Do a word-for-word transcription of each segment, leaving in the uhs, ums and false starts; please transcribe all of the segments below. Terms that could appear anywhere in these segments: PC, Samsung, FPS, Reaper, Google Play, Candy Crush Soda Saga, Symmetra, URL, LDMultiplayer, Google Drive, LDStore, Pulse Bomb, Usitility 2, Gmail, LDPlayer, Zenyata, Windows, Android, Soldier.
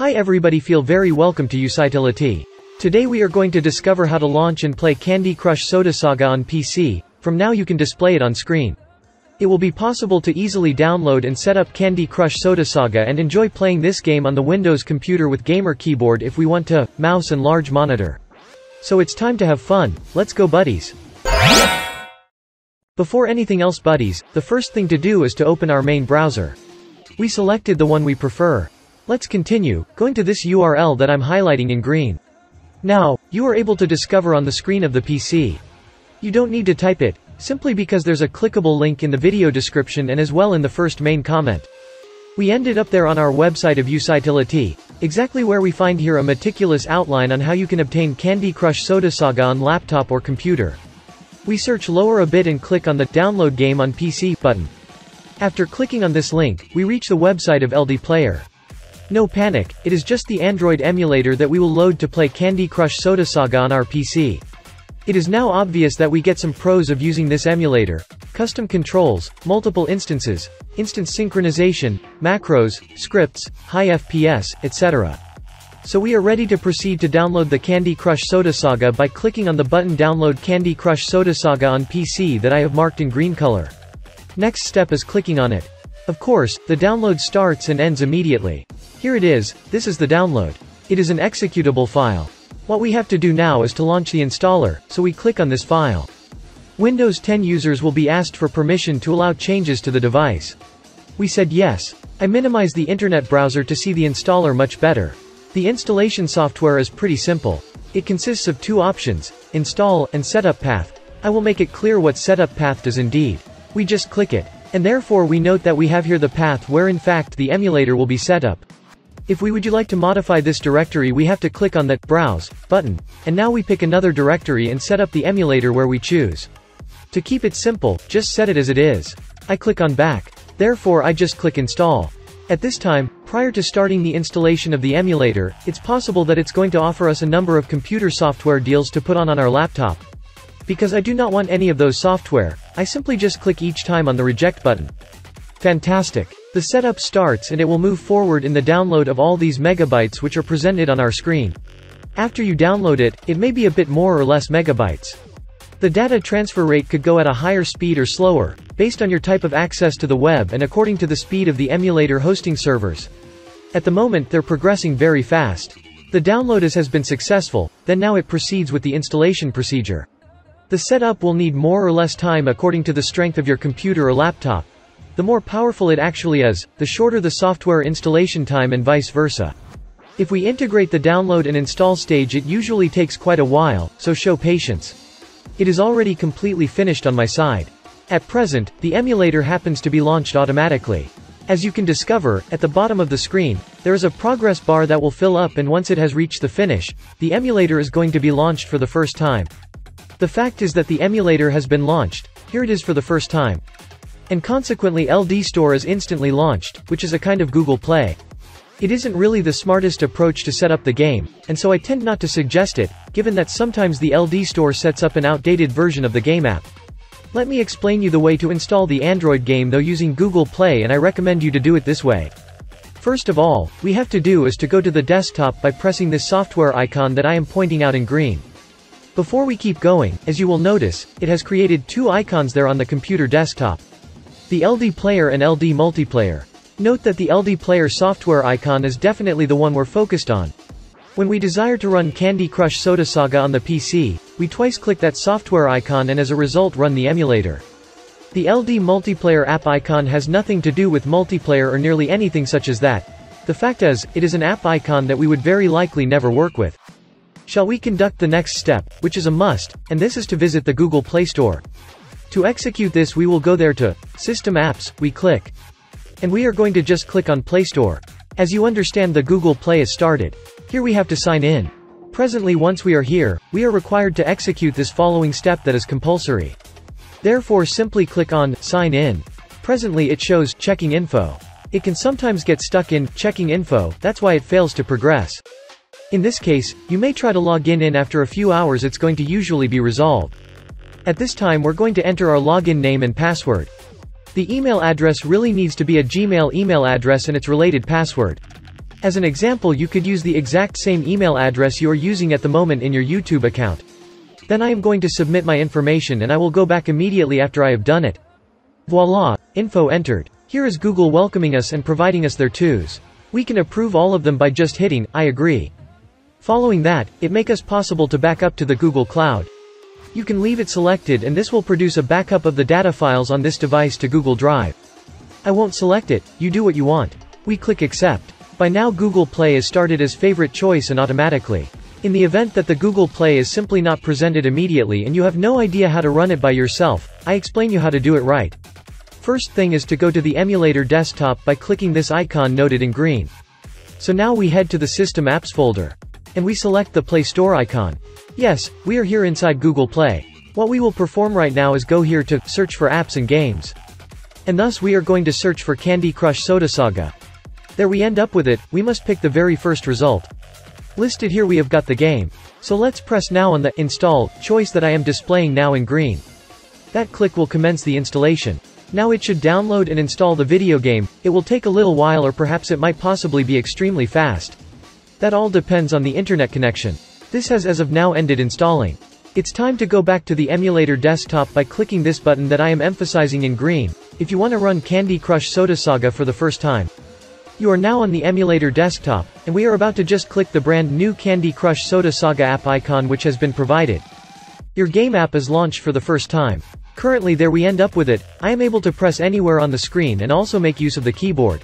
Hi everybody, feel very welcome to Usitility. Today we are going to discover how to launch and play Candy Crush Soda Saga on P C. From now you can display it on screen. It will be possible to easily download and set up Candy Crush Soda Saga and enjoy playing this game on the Windows computer with gamer keyboard if we want to, mouse and large monitor. So it's time to have fun. Let's go buddies. Before anything else buddies, the first thing to do is to open our main browser. We selected the one we prefer. Let's continue, going to this U R L that I'm highlighting in green. Now, you are able to discover on the screen of the P C. You don't need to type it, simply because there's a clickable link in the video description and as well in the first main comment. We ended up there on our website of Usitility, exactly where we find here a meticulous outline on how you can obtain Candy Crush Soda Saga on laptop or computer. We search lower a bit and click on the Download Game on P C button. After clicking on this link, we reach the website of LDPlayer. No panic, it is just the Android emulator that we will load to play Candy Crush Soda Saga on our P C. It is now obvious that we get some pros of using this emulator: custom controls, multiple instances, instant synchronization, macros, scripts, high F P S, et cetera. So we are ready to proceed to download the Candy Crush Soda Saga by clicking on the button Download Candy Crush Soda Saga on P C that I have marked in green color. Next step is clicking on it. Of course, the download starts and ends immediately. Here it is. This is the download. It is an executable file. What we have to do now is to launch the installer, so we click on this file. Windows ten users will be asked for permission to allow changes to the device. We said yes. I minimize the internet browser to see the installer much better. The installation software is pretty simple. It consists of two options, install and setup path. I will make it clear what setup path does indeed. We just click it, and therefore we note that we have here the path where in fact the emulator will be set up. If we would you like to modify this directory, we have to click on the Browse button, and now we pick another directory and set up the emulator where we choose. To keep it simple, just set it as it is. I click on Back. Therefore I just click Install. At this time, prior to starting the installation of the emulator, it's possible that it's going to offer us a number of computer software deals to put on on our laptop. Because I do not want any of those software, I simply just click each time on the Reject button. Fantastic! The setup starts and it will move forward in the download of all these megabytes which are presented on our screen. After you download it, it may be a bit more or less megabytes. The data transfer rate could go at a higher speed or slower, based on your type of access to the web and according to the speed of the emulator hosting servers. At the moment they're progressing very fast. The download is has been successful, then now it proceeds with the installation procedure. The setup will need more or less time according to the strength of your computer or laptop. The more powerful it actually is, the shorter the software installation time and vice versa. If we integrate the download and install stage, it usually takes quite a while, so show patience. It is already completely finished on my side. At present, the emulator happens to be launched automatically. As you can discover, at the bottom of the screen, there is a progress bar that will fill up, and once it has reached the finish, the emulator is going to be launched for the first time. The fact is that the emulator has been launched. Here it is for the first time. And consequently LDStore is instantly launched, which is a kind of Google Play. It isn't really the smartest approach to set up the game, and so I tend not to suggest it, given that sometimes the LDStore sets up an outdated version of the game app. Let me explain you the way to install the Android game though using Google Play, and I recommend you to do it this way. First of all, we have to do is to go to the desktop by pressing this software icon that I am pointing out in green. Before we keep going, as you will notice, it has created two icons there on the computer desktop: the LDPlayer and LDMultiplayer. Note that the LDPlayer software icon is definitely the one we're focused on. When we desire to run Candy Crush Soda Saga on the P C, we twice click that software icon and as a result run the emulator. The LDMultiplayer app icon has nothing to do with multiplayer or nearly anything such as that. The fact is, it is an app icon that we would very likely never work with. Shall we conduct the next step, which is a must, and this is to visit the Google Play Store. To execute this we will go there to System Apps, we click. And we are going to just click on Play Store. As you understand, the Google Play is started. Here we have to sign in. Presently once we are here, we are required to execute this following step that is compulsory. Therefore simply click on Sign In. Presently it shows Checking Info. It can sometimes get stuck in Checking Info, that's why it fails to progress. In this case, you may try to log in in after a few hours it's going to usually be resolved. At this time we're going to enter our login name and password. The email address really needs to be a Gmail email address and its related password. As an example, you could use the exact same email address you're using at the moment in your YouTube account. Then I am going to submit my information and I will go back immediately after I have done it. Voila, info entered. Here is Google welcoming us and providing us their twos. We can approve all of them by just hitting, I agree. Following that, it make us possible to back up to the Google Cloud. You can leave it selected and this will produce a backup of the data files on this device to Google Drive. I won't select it, you do what you want. We click accept. By now Google Play is started as favorite choice and automatically. In the event that the Google Play is simply not presented immediately and you have no idea how to run it by yourself, I explain you how to do it right. First thing is to go to the emulator desktop by clicking this icon noted in green. So now we head to the System Apps folder. And we select the Play Store icon. Yes, we are here inside Google Play. What we will perform right now is go here to search for apps and games. And thus we are going to search for Candy Crush Soda Saga. There we end up with it, we must pick the very first result. Listed here we have got the game. So let's press now on the install choice that I am displaying now in green. That click will commence the installation. Now it should download and install the video game. It will take a little while or perhaps it might possibly be extremely fast. That all depends on the internet connection. This has as of now ended installing. It's time to go back to the emulator desktop by clicking this button that I am emphasizing in green, if you want to run Candy Crush Soda Saga for the first time. You are now on the emulator desktop, and we are about to just click the brand new Candy Crush Soda Saga app icon which has been provided. Your game app is launched for the first time. Currently there we end up with it. I am able to press anywhere on the screen and also make use of the keyboard.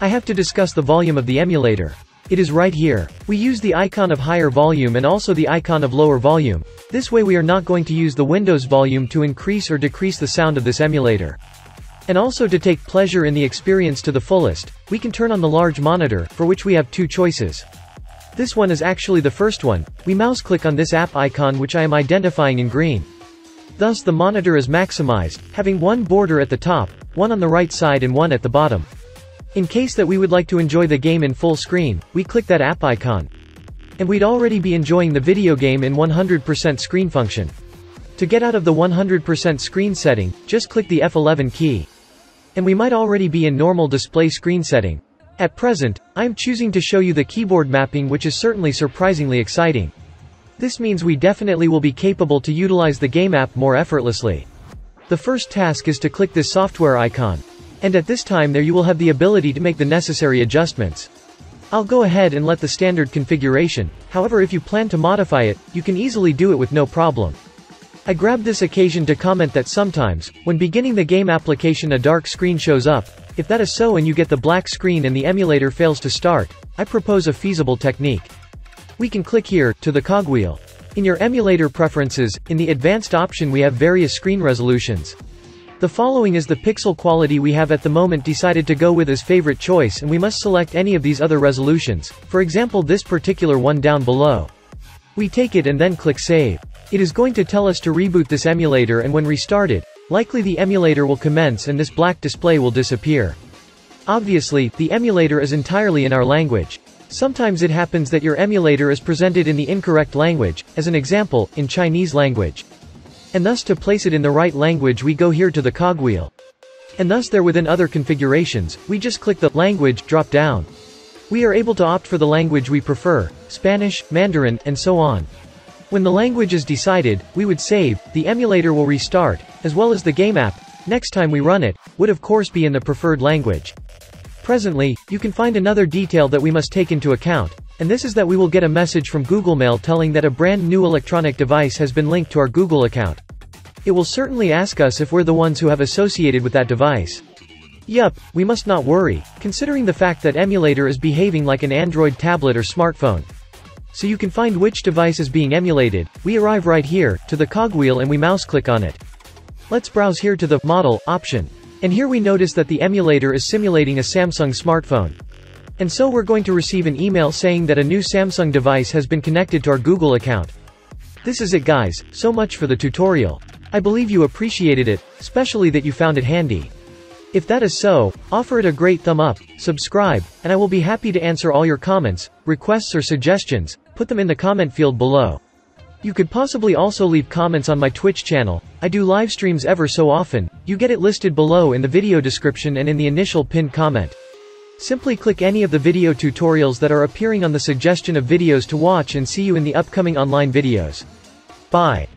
I have to discuss the volume of the emulator. It is right here. We use the icon of higher volume and also the icon of lower volume. This way we are not going to use the Windows volume to increase or decrease the sound of this emulator. And also to take pleasure in the experience to the fullest, we can turn on the large monitor, for which we have two choices. This one is actually the first one. We mouse click on this app icon which I am identifying in green. Thus the monitor is maximized, having one border at the top, one on the right side and one at the bottom. In case that we would like to enjoy the game in full screen, we click that app icon. And we'd already be enjoying the video game in one hundred percent screen function. To get out of the one hundred percent screen setting, just click the F eleven key. And we might already be in normal display screen setting. At present, I am choosing to show you the keyboard mapping which is certainly surprisingly exciting. This means we definitely will be capable to utilize the game app more effortlessly. The first task is to click this software icon. And at this time there you will have the ability to make the necessary adjustments. I'll go ahead and let the standard configuration, however if you plan to modify it, you can easily do it with no problem. I grabbed this occasion to comment that sometimes, when beginning the game application a dark screen shows up. If that is so and you get the black screen and the emulator fails to start, I propose a feasible technique. We can click here, to the cogwheel. In your emulator preferences, in the advanced option we have various screen resolutions. The following is the pixel quality we have at the moment decided to go with as favorite choice and we must select any of these other resolutions, for example this particular one down below. We take it and then click save. It is going to tell us to reboot this emulator and when restarted, likely the emulator will commence and this black display will disappear. Obviously, the emulator is entirely in our language. Sometimes it happens that your emulator is presented in the incorrect language, as an example, in Chinese language. And thus to place it in the right language we go here to the cogwheel. And thus there within other configurations, we just click the language drop down. We are able to opt for the language we prefer, Spanish, Mandarin, and so on. When the language is decided, we would save, the emulator will restart, as well as the game app, next time we run it, would of course be in the preferred language. Presently, you can find another detail that we must take into account, and this is that we will get a message from Google Mail telling that a brand new electronic device has been linked to our Google account. It will certainly ask us if we're the ones who have associated with that device. Yup, we must not worry, considering the fact that emulator is behaving like an Android tablet or smartphone. So you can find which device is being emulated, we arrive right here, to the cogwheel and we mouse click on it. Let's browse here to the model option. And here we notice that the emulator is simulating a Samsung smartphone. And so we're going to receive an email saying that a new Samsung device has been connected to our Google account. This is it guys, so much for the tutorial. I believe you appreciated it, especially that you found it handy. If that is so, offer it a great thumb up, subscribe, and I will be happy to answer all your comments, requests or suggestions, put them in the comment field below. You could possibly also leave comments on my Twitch channel, I do live streams ever so often, you get it listed below in the video description and in the initial pinned comment. Simply click any of the video tutorials that are appearing on the suggestion of videos to watch, and see you in the upcoming online videos. Bye.